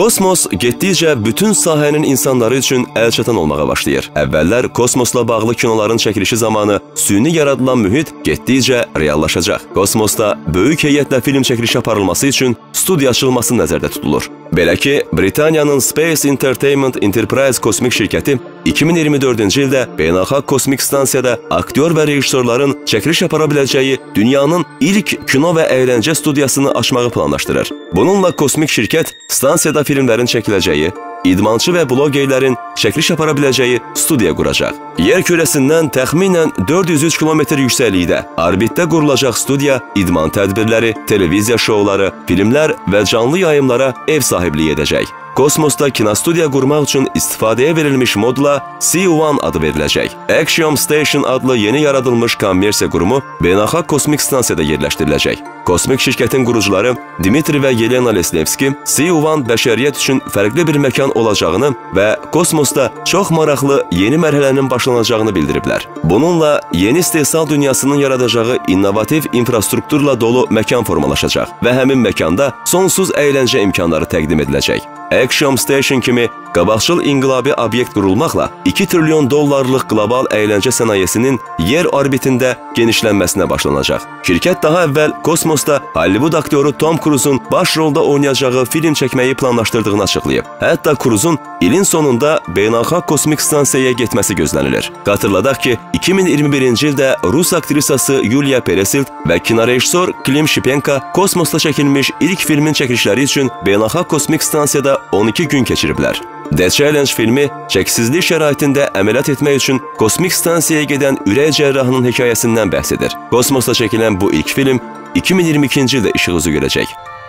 Kosmos getdikcə bütün sahənin insanları üçün əlçatan olmağa başlayır. Əvvəllər kosmosla bağlı kinoların çəkilişi zamanı süni yaradılan mühit getdikcə reallaşacaq. Kosmosda böyük heyətlə film çəkilişi aparılması üçün studiya açılması nəzərdə tutulur. Belə ki, Britaniyanın Space Entertainment Enterprise kosmik şirkəti 2024-cü ildə Beynəlxalq Kosmik Stansiyada aktyor və rejissorların çəkiliş apara biləcəyi dünyanın ilk kino və əyləncə studiyasını açmağı planlaşdırır. Bununla kosmik şirkət stansiyada filmlərin çəkiləcəyi, idmançı və blogerlərin çəkiliş apara biləcəyi studiya quracaq. Yer kürəsindən təxminən 403 km yüksəklikdə orbitdə qurulacaq studiya idman tədbirləri, televiziya şouları, filmlər və canlı yayımlara ev sahibliyi edəcək. Kosmosda kinostudiya qurmaq üçün istifadəyə verilmiş modla C1 adı veriləcək. Action Station adlı yeni yaradılmış kommersiya qurumu Beynəlxalq Kosmik Stansiyada yerləşdiriləcək. Kosmik şirkətin qurucuları Dimitri və Yelena Lesnevski C1 bəşəriyyət üçün fərqli bir məkan olacağını və kosmosda çox maraqlı yeni mərhələnin başlanacağını bildiriblər. Bununla yeni istehsal dünyasının yaradacağı innovativ infrastrukturla dolu məkan formalaşacaq və həmin məkanda sonsuz əyləncə imkanları təqdim ediləcək. Action Station kimi qabaqcıl inqilabi obyekt qurulmaqla $2 trilyon qlobal əyləncə sənayesinin yer orbitində genişlənməsinə başlanacaq. Şirkət daha əvvəl kosmosda Hollywood aktyoru Tom Cruise'un baş rolda oynayacağı film çəkməyi planlaşdırdığını açıqlayıb. Hətta Cruise'un ilin sonunda Beynəlxalq Kosmik Stansiyaya getməsi gözlənilir. Xatırladaq ki, 2021-ci ildə Rus aktrisası Yuliya Peresild və kinorejissor Klim Shipenko kosmosda çəkilmiş ilk filmin çəkilişləri üçün Beynəlxalq Kosmik Stansiyada 12 gün keçiriblər. The Challenge filmi çəksizlik şəraitində əməliyyat etmək üçün kosmik stansiyaya gedən ürək cərrahının hekayəsindən bəhs edir. Kosmosda çəkilən bu ilk film 2022-ci ildə işıq üzü görəcək.